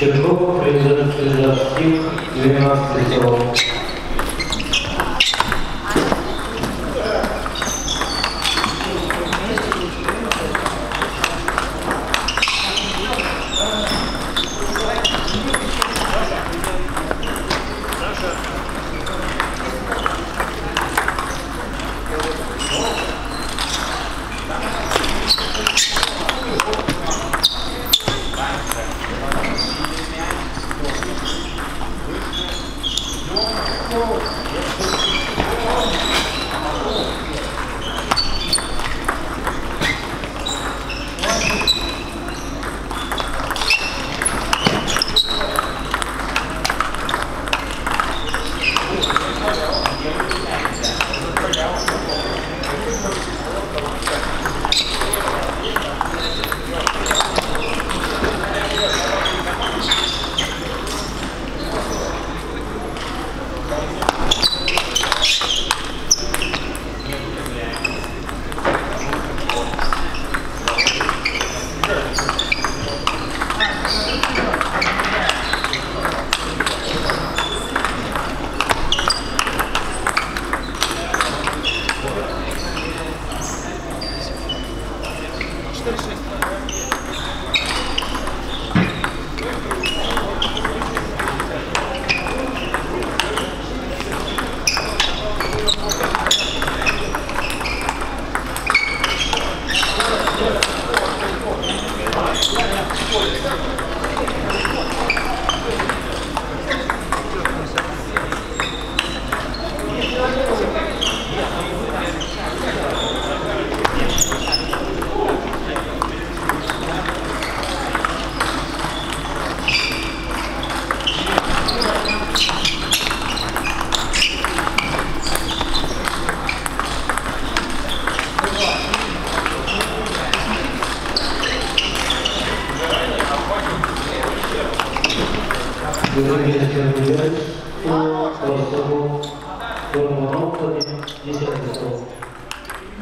Чернов, Президентский, 12 срок.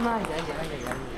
Ay, ay, ay, ay, ay.